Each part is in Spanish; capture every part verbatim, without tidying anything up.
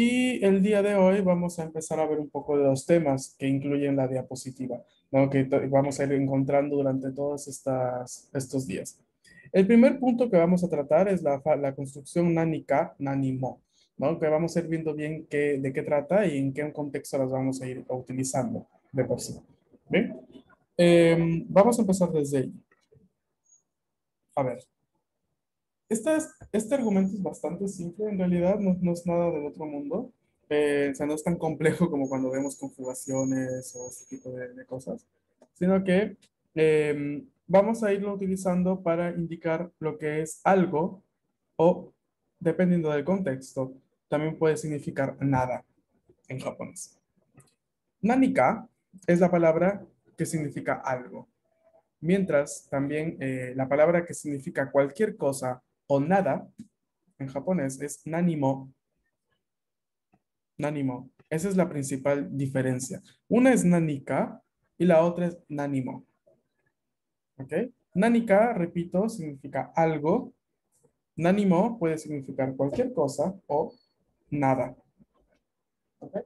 Y el día de hoy vamos a empezar a ver un poco de los temas que incluyen la diapositiva, ¿no? Que vamos a ir encontrando durante todos estas, estos días. El primer punto que vamos a tratar es la, la construcción nanika, nanimo, ¿no? Que vamos a ir viendo bien qué, de qué trata y en qué contexto las vamos a ir utilizando de por sí. ¿Bien? Eh, vamos a empezar desde ahí. A ver. Este, es, este argumento es bastante simple, en realidad no, no es nada del otro mundo, eh, o sea, no es tan complejo como cuando vemos conjugaciones o ese tipo de, de cosas, sino que eh, vamos a irlo utilizando para indicar lo que es algo o, dependiendo del contexto, también puede significar nada en japonés. Nanika es la palabra que significa algo, mientras también eh, la palabra que significa cualquier cosa o nada, en japonés, es nanimo. Nanimo. Esa es la principal diferencia. Una es nanika y la otra es nanimo. ¿Ok? Nanika, repito, significa algo. Nanimo puede significar cualquier cosa o nada. ¿Ok?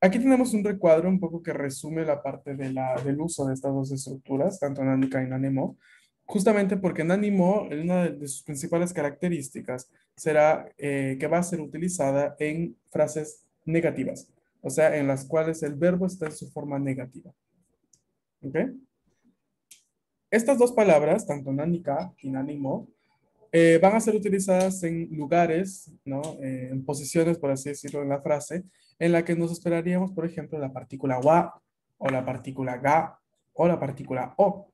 Aquí tenemos un recuadro un poco que resume la parte de la, del uso de estas dos estructuras, tanto nanika y nanimo. Justamente porque nanimo, una de sus principales características, será eh, que va a ser utilizada en frases negativas. O sea, en las cuales el verbo está en su forma negativa. ¿Ok? Estas dos palabras, tanto nanika y nanimo, eh, van a ser utilizadas en lugares, ¿no? Eh, en posiciones, por así decirlo, en la frase, en la que nos esperaríamos, por ejemplo, la partícula wa, o la partícula ga, o la partícula o.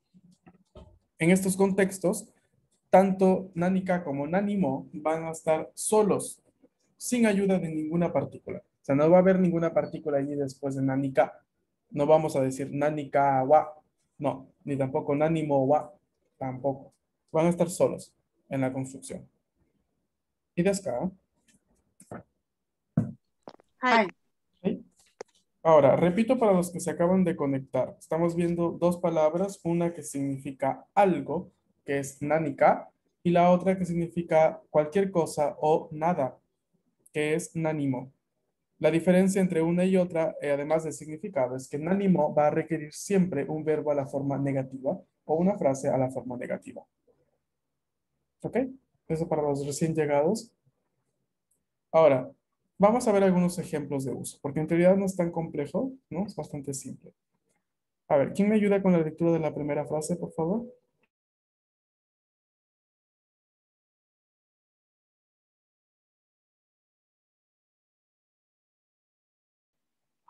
En estos contextos, tanto nanika como nanimo van a estar solos, sin ayuda de ninguna partícula. O sea, no va a haber ninguna partícula allí después de nanika. No vamos a decir nanika wa, no, ni tampoco nanimo wa, tampoco. Van a estar solos en la construcción. Y desde acá, Hi. ¿Sí? Ahora, repito para los que se acaban de conectar. Estamos viendo dos palabras, una que significa algo, que es nanika, y la otra que significa cualquier cosa o nada, que es nanimo. La diferencia entre una y otra, eh, además del significado, es que nanimo va a requerir siempre un verbo a la forma negativa o una frase a la forma negativa. ¿Ok? Eso para los recién llegados. Ahora, vamos a ver algunos ejemplos de uso, porque en realidad no es tan complejo, ¿no? Es bastante simple. A ver, ¿quién me ayuda con la lectura de la primera frase, por favor?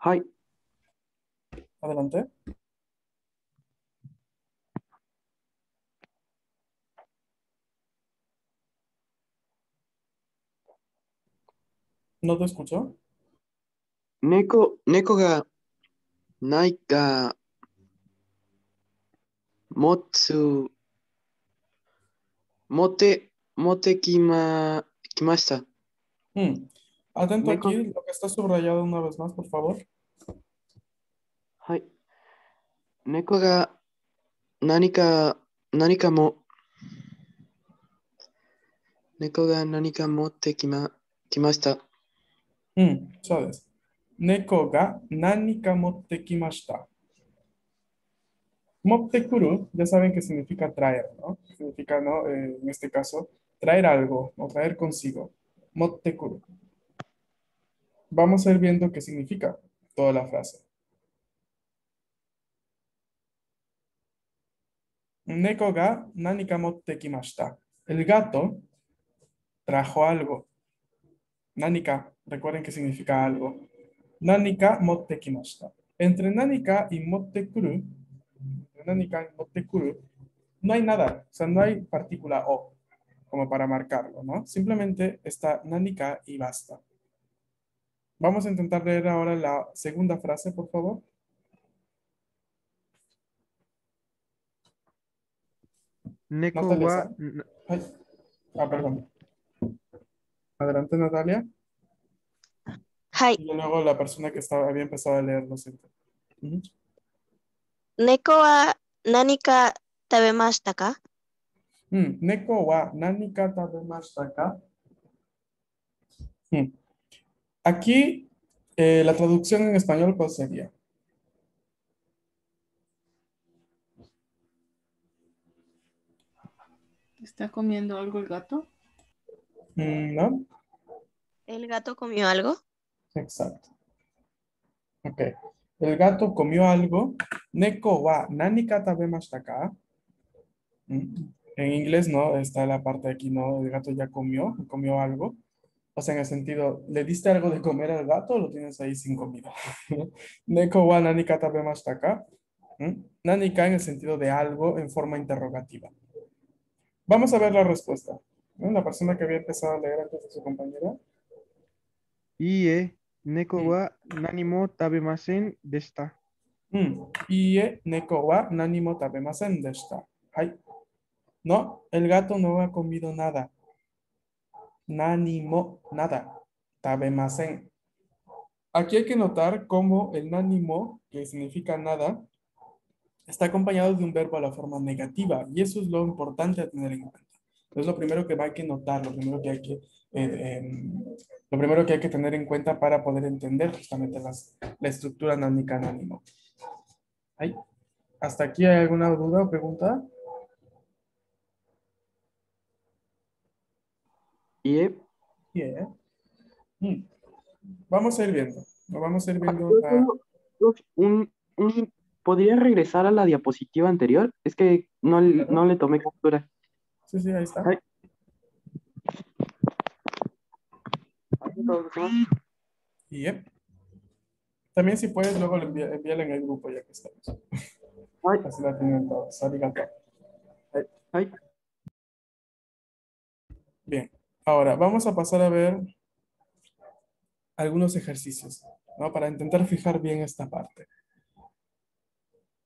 Hi. Adelante. ¿No te escucho? Neko, neko ga nai ga motsu mote mote kima, kimashita. Hmm. Atento neko. Aquí, lo que está subrayado una vez más, por favor. Hai. Neko ga nanika nanika mo neko ga nanika mote kima, kimashita. Mm, ¿sabes? Neko ga nanika motte kimashita. Mottekuru, ya saben que significa traer, ¿no? Significa, ¿no? Eh, en este caso, traer algo o traer consigo. Mottekuru. Vamos a ir viendo qué significa toda la frase. Neko ga nanika motte kimashita. El gato trajo algo. Nanika, recuerden que significa algo. Nanika mottekimashita. Entre nanika y mottekuru, nanika y mottekuru, no hay nada, o sea, no hay partícula o como para marcarlo, ¿no? Simplemente está nanika y basta. Vamos a intentar leer ahora la segunda frase, por favor. Neko wa... Ay. Ah, perdón. Adelante, Natalia. Hi. Y luego la persona que estaba, había empezado a leer, lo siento. Uh-huh. Neko wa nanika tabemashita ka? Mm, Neko wa nanika tabemashita ka? Hmm. Aquí eh, la traducción en español, ¿cuál sería? ¿Está comiendo algo el gato? Mm, no. ¿El gato comió algo? Exacto. Ok. El gato comió algo. Neko wa nanika tabemashita ka? Mm. En inglés no, está la parte de aquí, no, el gato ya comió, comió algo. O sea, en el sentido, ¿le diste algo de comer al gato o lo tienes ahí sin comida? Neko wa nanika tabemashita ka? Mm. Nanika en el sentido de algo en forma interrogativa. Vamos a ver la respuesta. ¿No? La persona que había empezado a leer antes de su compañera. Ie, neko wa nanimo tabemasen deshita. Ie, neko wa nanimo tabemasen deshita. Ay. No, el gato no ha comido nada. Nanimo, nada. Tabemasen. Aquí hay que notar cómo el nanimo, que significa nada, está acompañado de un verbo a la forma negativa. Y eso es lo importante a tener en cuenta. Es lo primero que hay que notar, lo primero que hay que, eh, eh, lo primero que, hay que tener en cuenta para poder entender justamente las, la estructura nanika nanimo. ¿Ay? ¿Hasta aquí hay alguna duda o pregunta? Yeah. Yeah. Mm. Vamos a ir viendo. Vamos a ir viendo. La... Un, un... ¿Podría regresar a la diapositiva anterior? Es que no, no le tomé captura. Sí, sí, ahí está. Ay. Yep. También si puedes, luego envíale en el grupo ya que estamos. Ay. Así la tienen todos. Arigato. Ay. Ay. Bien. Ahora, vamos a pasar a ver algunos ejercicios, ¿no? Para intentar fijar bien esta parte.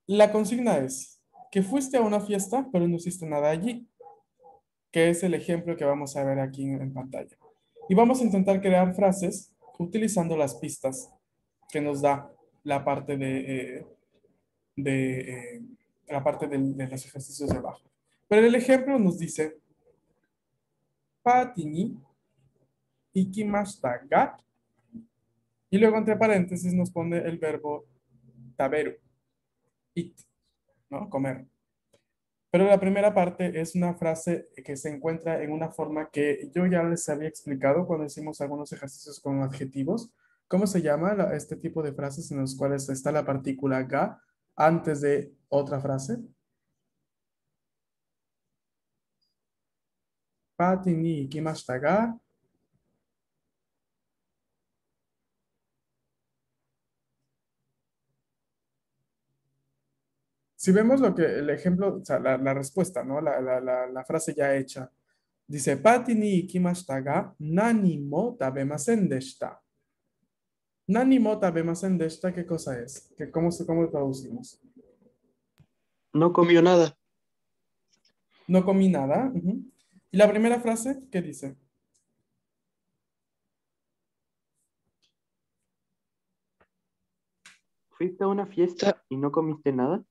La consigna es que fuiste a una fiesta, pero no hiciste nada allí, que es el ejemplo que vamos a ver aquí en, en pantalla. Y vamos a intentar crear frases utilizando las pistas que nos da la parte de, eh, de eh, la parte de, de los ejercicios de abajo. Pero el ejemplo nos dice, Party ni ikimashita ga, y luego entre paréntesis nos pone el verbo taberu. Eat, ¿no? Comer. Pero la primera parte es una frase que se encuentra en una forma que yo ya les había explicado cuando hicimos algunos ejercicios con adjetivos. ¿Cómo se llama la, este tipo de frases en las cuales está la partícula ga antes de otra frase? Party ni ikimashita ga. Si vemos lo que el ejemplo, o sea, la, la respuesta, ¿no? La, la, la, la frase ya hecha. Dice, Party ni ikimashita ga nanimo tabemasen deshita. Nanimo tabemasen deshita, ¿qué cosa es? ¿Qué, cómo, ¿Cómo traducimos? No comió nada. No comí nada. Uh-huh. ¿Y la primera frase qué dice? ¿Fuiste a una fiesta y no comiste nada?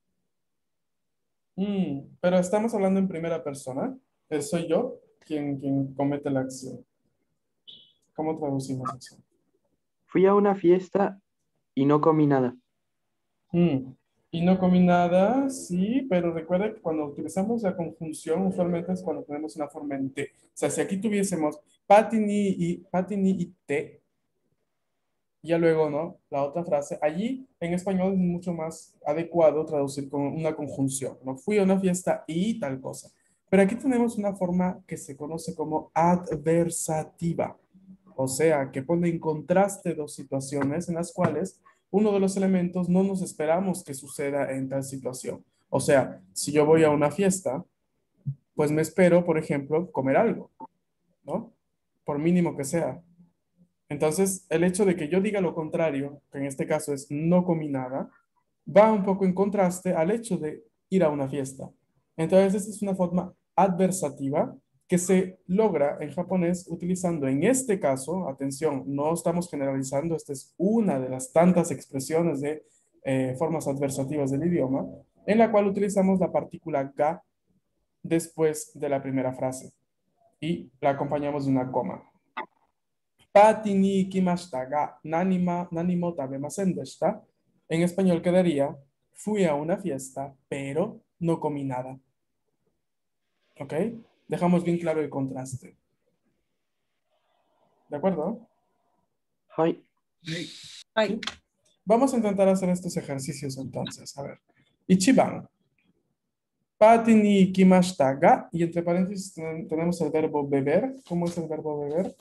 Mm, pero estamos hablando en primera persona. Eh, soy yo quien, quien comete la acción. ¿Cómo traducimos eso? Fui a una fiesta y no comí nada. Mm, y no comí nada, sí, pero recuerda que cuando utilizamos la conjunción, usualmente es cuando tenemos una forma en te. O sea, si aquí tuviésemos patini y, patini y te, ya luego, ¿no? La otra frase. Allí, en español, es mucho más adecuado traducir con una conjunción, ¿no? Fui a una fiesta y tal cosa. Pero aquí tenemos una forma que se conoce como adversativa. O sea, que pone en contraste dos situaciones en las cuales uno de los elementos no nos esperamos que suceda en tal situación. O sea, si yo voy a una fiesta, pues me espero, por ejemplo, comer algo, ¿no? Por mínimo que sea. Entonces, el hecho de que yo diga lo contrario, que en este caso es no comí nada, va un poco en contraste al hecho de ir a una fiesta. Entonces, esta es una forma adversativa que se logra en japonés utilizando en este caso, atención, no estamos generalizando, esta es una de las tantas expresiones de eh, formas adversativas del idioma, en la cual utilizamos la partícula ga después de la primera frase y la acompañamos de una coma. Pati ni ikimashita ga nanima, nanimo tabemasen deshita. En español quedaría, fui a una fiesta, pero no comí nada. ¿Ok? Dejamos bien claro el contraste. ¿De acuerdo? Hi. Hi. ¿Sí? Vamos a intentar hacer estos ejercicios entonces. A ver. Ichiban. Pati ni ikimashita ga. Y entre paréntesis tenemos el verbo beber. ¿Cómo es el verbo beber?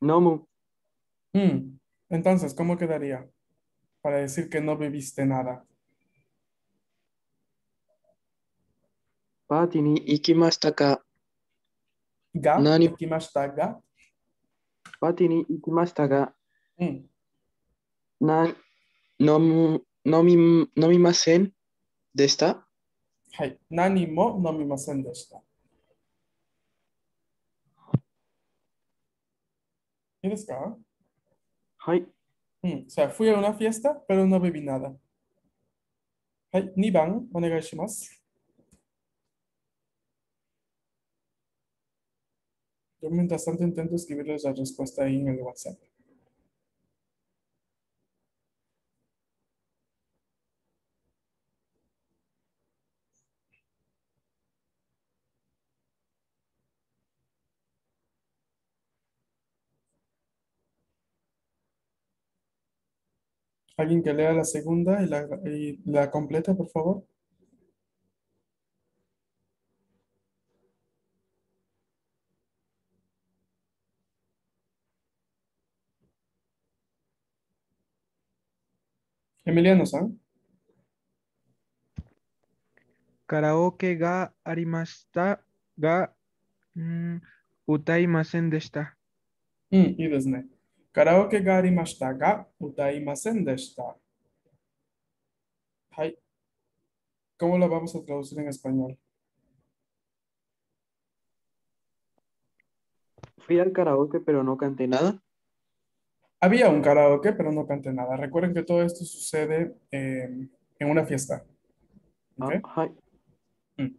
Nomu. Mm. Entonces, ¿cómo quedaría para decir que no bebiste nada? Pati ni ikimashita ga. Ga. Nani... ikimashita ga. Pati ni ikimashita ga. Mm. Nan... Nom... Nomim... Nomimasen deshita. Hai. Nani mo nomimasen deshita. ¿Y desu ka? Hai. Mm. O sea, fui a una fiesta, pero no bebí nada. Hai. Niban, onegai shimasu. Yo mientras tanto intento escribirles la respuesta ahí en el WhatsApp. Alguien que lea la segunda y la, y la completa, por favor. Emiliano San. Karaoke ga arimashita ga um, utaimasen deshita. Mm, ii desu ne. Karaoke ga arimashita ga utaimasen deshita. Hai. ¿Cómo lo vamos a traducir en español? Fui al karaoke pero no canté nada. Había un karaoke, pero no canté nada. Recuerden que todo esto sucede eh, en una fiesta. ¿Okay? Uh, mm.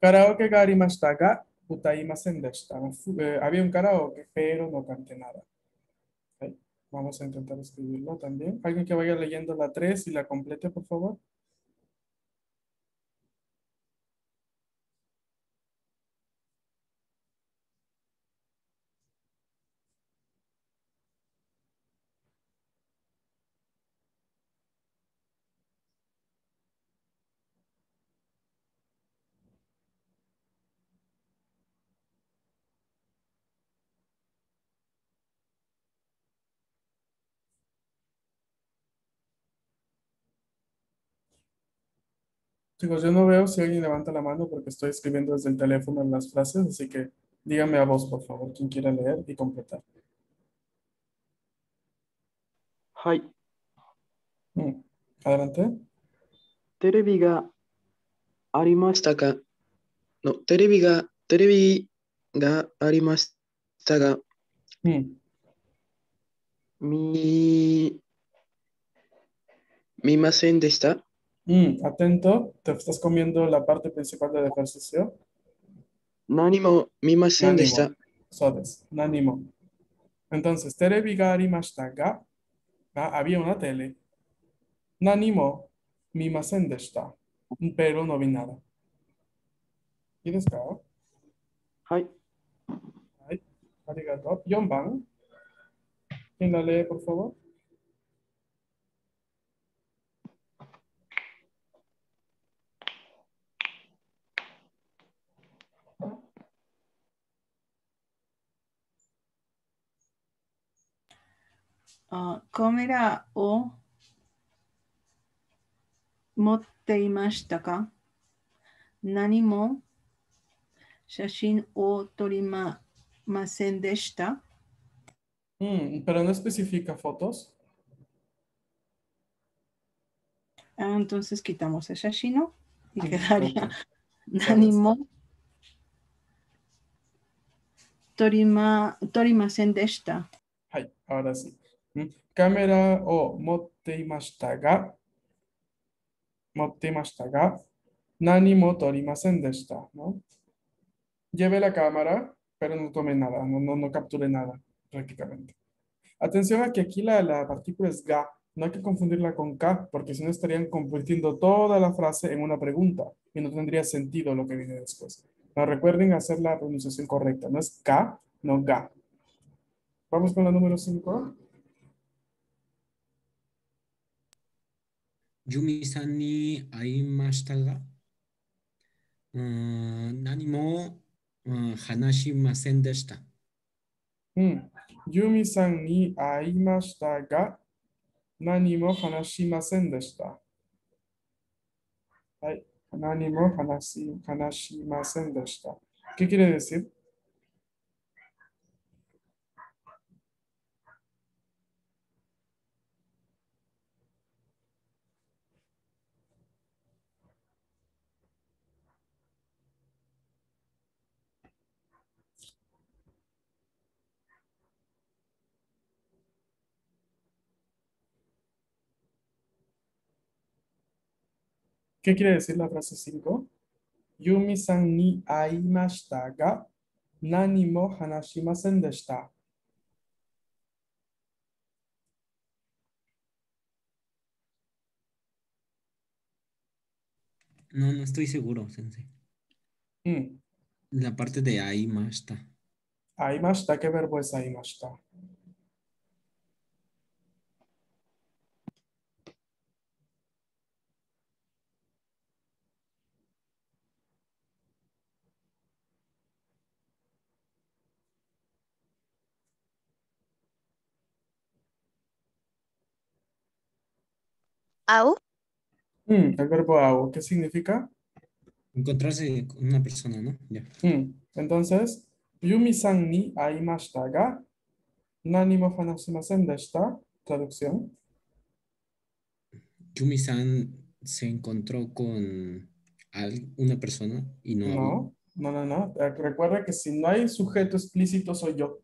Karaoke ga arimashita ga utaimasen deshita. Eh, había un karaoke, pero no canté nada. ¿Okay? Vamos a intentar escribirlo también. Alguien que vaya leyendo la tres y la complete, por favor. Chicos, yo no veo si alguien levanta la mano porque estoy escribiendo desde el teléfono las frases, así que díganme a voz, por favor, quien quiera leer y completar. Hi. Mm. Adelante. Terebi ga arimashita ga. No, terebi ga, terebi ga arimashita ga. Mm. Mi... Mimasen deshita. Mm, atento, te estás comiendo la parte principal del ejercicio. Nanimo, mimasen deshita. Sodes, nanimo. Entonces, terebi ga arimashita ga, había una tele. Nanimo, mimasen deshita, pero no vi nada. ¿Y desu ka? Hai. Hai, arigato. Yonban, ¿quién la lee, por favor? Uh, Kamera o motteimashita ka? Nanimo shashin o torimasen deshita. Mm, pero no especifica fotos. Ah, entonces quitamos el shashino y quedaría nanimo torima, torimasen deshita. Ay, ahora sí. Cámara o motteimashita ga, motteimashita ga, nanimo torimasen deshita, ¿no? Lleve la cámara, pero no tome nada, no, no, no capture nada prácticamente. Atención a que aquí la, la partícula es ga, no hay que confundirla con ka, porque si no estarían convirtiendo toda la frase en una pregunta y no tendría sentido lo que viene después. No, recuerden hacer la pronunciación correcta, no es ka, no ga. Vamos con la número cinco. Yumi-san ni aimashita ga? Nanimo hanashimasen deshita. Yumi-san ni aimashita ga? Nanimo hanashimasen deshita. Nanimo hanashimasen deshita. ¿Qué quiere decir? ¿Qué quiere decir la frase cinco? Yumi-san ni aimashita ga nanimo hanashimasen deshita. No, no estoy seguro, sensei. Mm. La parte de aimashita. Aimashita, ¿qué verbo es aimashita? Au. Mm, el verbo au, ¿qué significa? Encontrarse con una persona, ¿no? Yeah. Mm, entonces, Yumi-san ni aimashita ga nanimo hanashimasen deshita. Traducción. Yumi-san se encontró con una persona y no. No, no, no, no. Recuerda que si no hay sujeto explícito soy yo.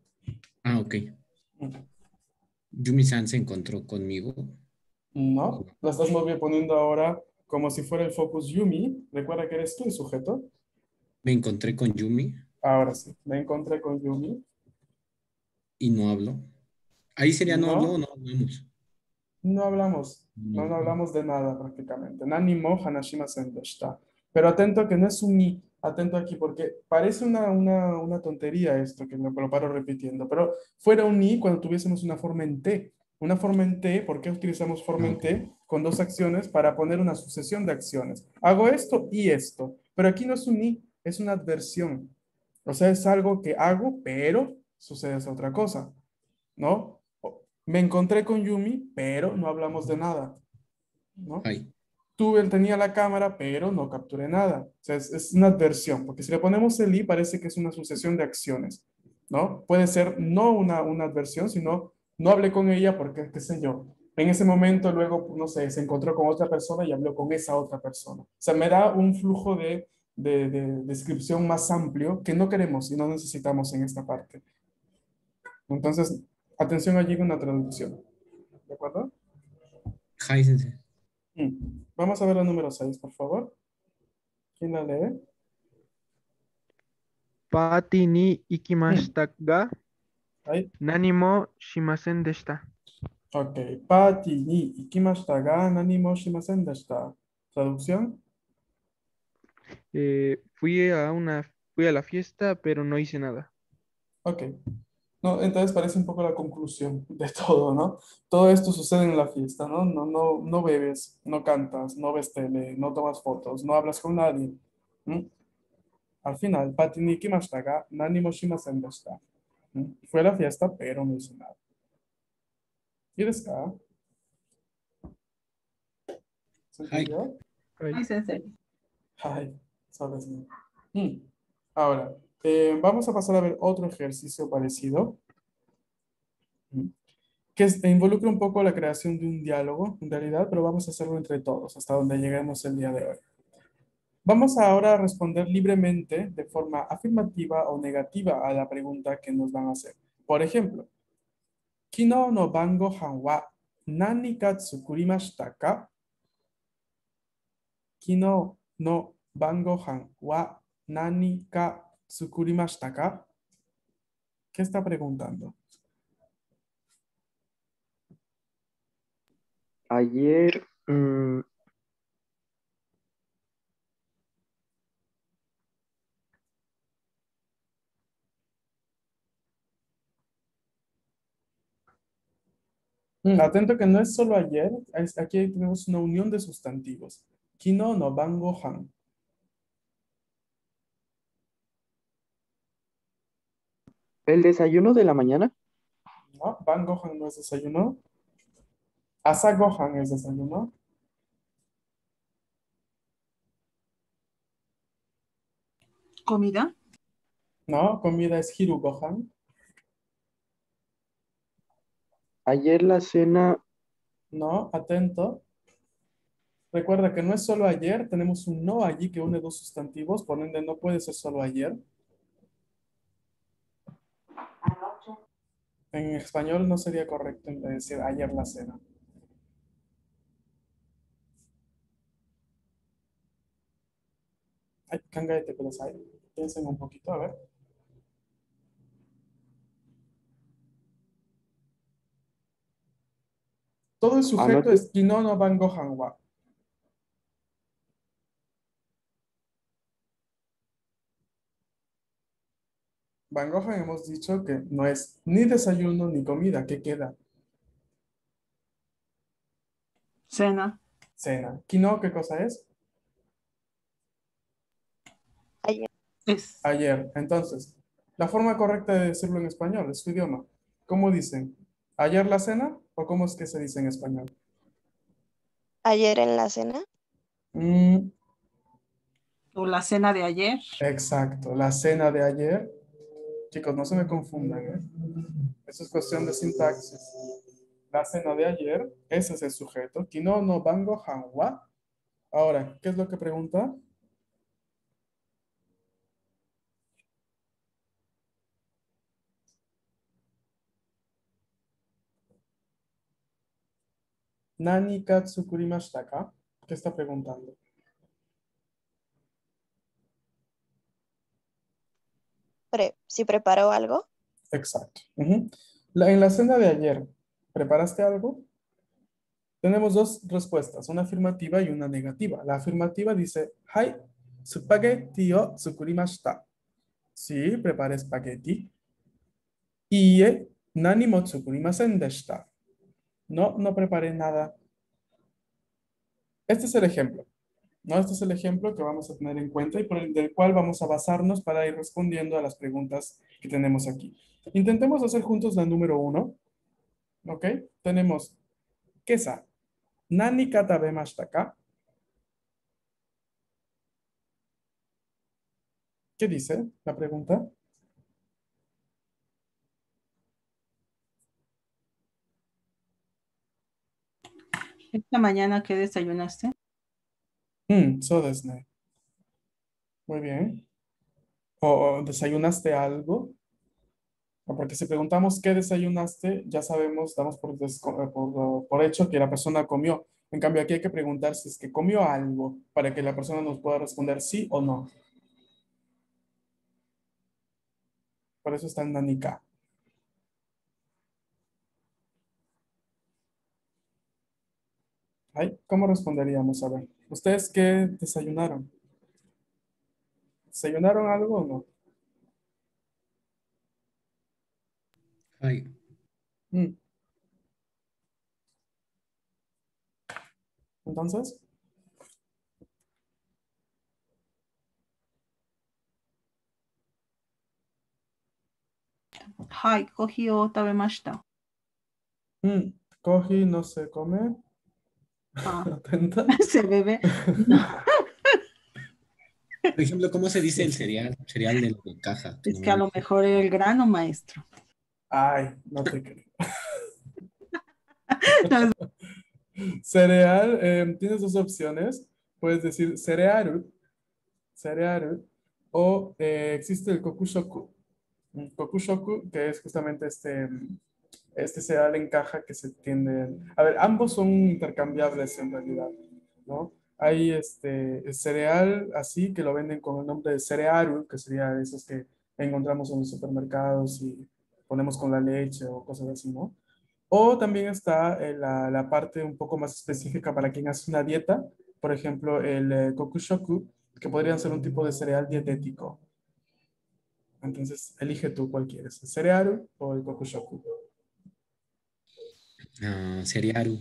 Ah, ok. Mm. Yumi-san se encontró conmigo. No, lo estás poniendo ahora como si fuera el focus Yumi. Recuerda que eres tú el sujeto. Me encontré con Yumi. Ahora sí, me encontré con Yumi. Y no hablo. Ahí sería no, no hablo o no hablamos. No hablamos. No, no hablamos de nada prácticamente. Nanimo hanashimasen deshita. Pero atento que no es un ni. Atento aquí porque parece una, una, una tontería esto que me lo paro repitiendo. Pero fuera un ni cuando tuviésemos una forma en te. Una forma en T, ¿por qué utilizamos forma en T? Con dos acciones para poner una sucesión de acciones. Hago esto y esto. Pero aquí no es un ni, es una adversión. O sea, es algo que hago, pero sucede esa otra cosa. ¿No? Me encontré con Yumi, pero no hablamos de nada. ¿No? Ay. Tuve, tenía la cámara, pero no capturé nada. O sea, es, es una adversión. Porque si le ponemos el i, parece que es una sucesión de acciones. ¿No? Puede ser no una, una adversión, sino... No hablé con ella porque, qué sé yo, en ese momento luego, no sé, se encontró con otra persona y habló con esa otra persona. O sea, me da un flujo de, de, de descripción más amplio que no queremos y no necesitamos en esta parte. Entonces, atención allí con la traducción. ¿De acuerdo? Hi, sensei. Vamos a ver la número seis, por favor. ¿Quién la lee? Party ni ikimashita ga. Nanimo shimasen deshita. Ok, party ni ikimashita ga nanimo shimasen deshita. Traducción. Eh, fui a una fui a la fiesta, pero no hice nada. Ok. No, entonces parece un poco la conclusión de todo, ¿no? Todo esto sucede en la fiesta, ¿no? No, no, no bebes, no cantas, no ves tele, no tomas fotos, no hablas con nadie. ¿Mm? Al final, party ni ikimashita ga nanimo shimasen deshita. Fue a la fiesta, pero no hizo nada. ¿Quieres acá? Hi. Hi, sensei. Hi. Sabes bien. Mm. Ahora, eh, vamos a pasar a ver otro ejercicio parecido. Mm. Que involucra un poco la creación de un diálogo, en realidad, pero vamos a hacerlo entre todos, hasta donde lleguemos el día de hoy. Vamos ahora a responder libremente de forma afirmativa o negativa a la pregunta que nos van a hacer. Por ejemplo, Kinō no bangohan wa nanika tsukurimashita ka? Kinō no bangohan wa nanika tsukurimashita ka? ¿Qué está preguntando? Ayer... Um... Atento que no es solo ayer, aquí tenemos una unión de sustantivos. Kinō no bangohan. ¿El desayuno de la mañana? No, bangohan no es desayuno. Asagohan es desayuno. ¿Comida? No, comida es hirugohan. Ayer la cena... No, atento. Recuerda que no es solo ayer, tenemos un no allí que une dos sustantivos, por ende no puede ser solo ayer. Anoche. En español no sería correcto decir ayer la cena. Ay, kangaete kudasai. Piensen un poquito, a ver. Todo el sujeto anoche. Es kinō no bangohan wa. Bangohan hemos dicho que no es ni desayuno ni comida. ¿Qué queda? Cena. Cena. ¿Kinō qué cosa es? Ayer. Es. Ayer. Entonces, la forma correcta de decirlo en español es su idioma. ¿Cómo dicen? ¿Ayer la cena? ¿O cómo es que se dice en español? ¿Ayer en la cena? Mm. ¿O la cena de ayer? Exacto, la cena de ayer. Chicos, no se me confundan, ¿eh? Eso es cuestión de sintaxis. La cena de ayer, ese es el sujeto. Kinō no bangohan wa. Ahora, ¿qué es lo que pregunta? Nanika tsukurimashita ka? ¿Qué está preguntando? Pre, ¿Si preparó algo? Exacto. Uh-huh. la, en la cena de ayer, ¿preparaste algo? Tenemos dos respuestas, una afirmativa y una negativa. La afirmativa dice, Hai, spaghetti o tsukurimashita. Sí, preparé espagueti. Iie, nanimo tsukurimasen deshita. No, no preparé nada. Este es el ejemplo. ¿No? Este es el ejemplo que vamos a tener en cuenta y por el del cual vamos a basarnos para ir respondiendo a las preguntas que tenemos aquí. Intentemos hacer juntos la número uno. ¿Ok? Tenemos kesa. Nanika tabemashita ka? ¿Qué dice la pregunta? ¿Esta mañana qué desayunaste? Mm, so desne. Muy bien. ¿O oh, desayunaste algo? Porque si preguntamos qué desayunaste, ya sabemos, damos por, por, por hecho que la persona comió. En cambio, aquí hay que preguntar si es que comió algo para que la persona nos pueda responder sí o no. Por eso está en nanika. Ay, ¿cómo responderíamos? A ver, ¿ustedes qué desayunaron? ¿Desayunaron algo o no? Ay. Mm. Entonces. Ay, coffee o tabemashita. Mm. Coffee no se come. Ah. Se bebe. No. Por ejemplo, ¿cómo se dice el cereal? Cereal de la caja. Es que a lo mejor el grano, maestro. Ay, no te creo. Cereal, eh, tienes dos opciones. Puedes decir cerearu, cerearu, o eh, existe el kokushoku. El kokushoku, que es justamente este... Este cereal en caja que se tiende... A ver, ambos son intercambiables en realidad, ¿no? Hay este el cereal así que lo venden con el nombre de cerearu, que sería esos que encontramos en los supermercados y ponemos con la leche o cosas así, ¿no? O también está la, la parte un poco más específica para quien hace una dieta, por ejemplo el kokushoku, que podría ser un tipo de cereal dietético. Entonces elige tú cuál quieres, el cerearu o el kokushoku. No, cerearu.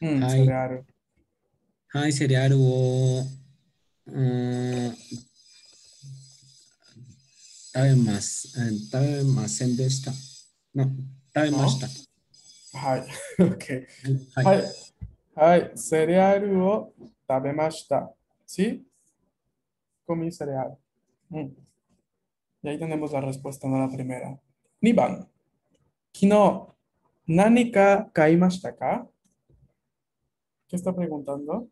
Mm, Ay. Cerearu. Ay, cerearu o... Uh, tabe más. Tabe más en de esta. No, tabe más esta. Ay, ok. Ay, ay, cerearu o tabe más esta. ¿Sí? Comí cereal. Mm. Y ahí tenemos la respuesta, no la primera. Niban. Kinō, nanika kaimashita ka? ¿Qué está preguntando?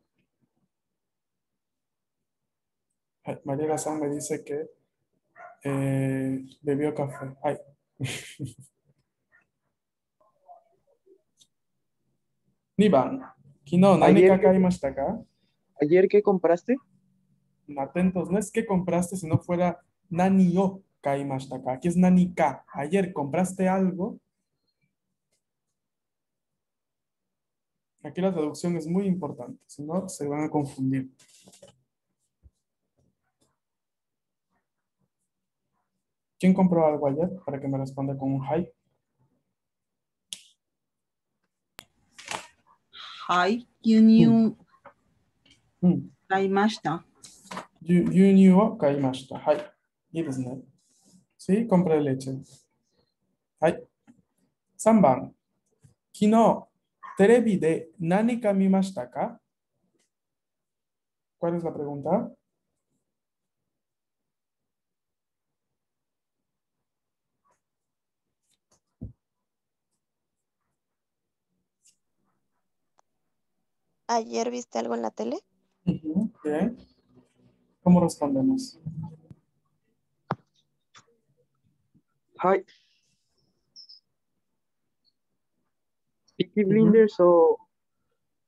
María Gazán me dice que eh, bebió café. Ay. Niban. Kinō, nanika kaimashita ka? ¿Ayer qué compraste? Atentos, no es que compraste, si no fuera nani o kaimashita ka. Aquí es nanika. Ayer compraste algo. Aquí la traducción es muy importante, si no se van a confundir. ¿Quién compró algo ayer? Para que me responda con un hi. Hi, you knew mm. kaimashita. You, you knew kaimashita. Hi, it is not. Sí, compré leche. Hi. Sanban. Kinō, terebi de nanika mimashita ka? ¿Cuál es la pregunta? ¿Ayer viste algo en la tele? Uh-huh. Bien. ¿Cómo respondemos? Hi. Peaky Blinders o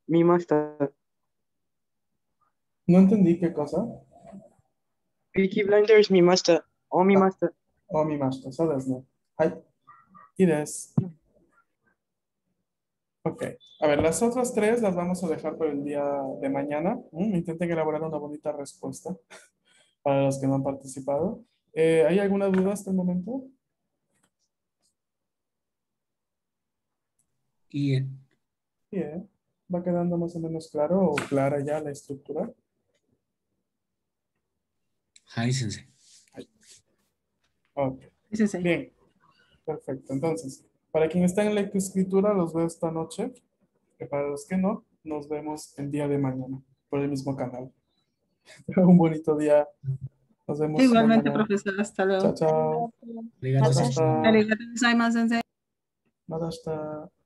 mimashita. No entendí qué cosa. Peaky Blinders mimashita. O mimashita. O mimashita, sabes, ¿no? Hi. Ires. Ok, a ver, las otras tres las vamos a dejar por el día de mañana. Mm, intenten elaborar una bonita respuesta para los que no han participado. Eh, ¿Hay alguna duda hasta el momento? Yeah. Yeah. ¿Va quedando más o menos claro o clara ya la estructura? Hi, sensei. Ok. Sensei. Bien, perfecto. Entonces, para quien está en la escritura, los veo esta noche. Y para los que no, nos vemos el día de mañana por el mismo canal. Un bonito día. Nos vemos. Igualmente, profesor. Hasta luego. Chao, chao. Arigatou gozaimasu, sensei.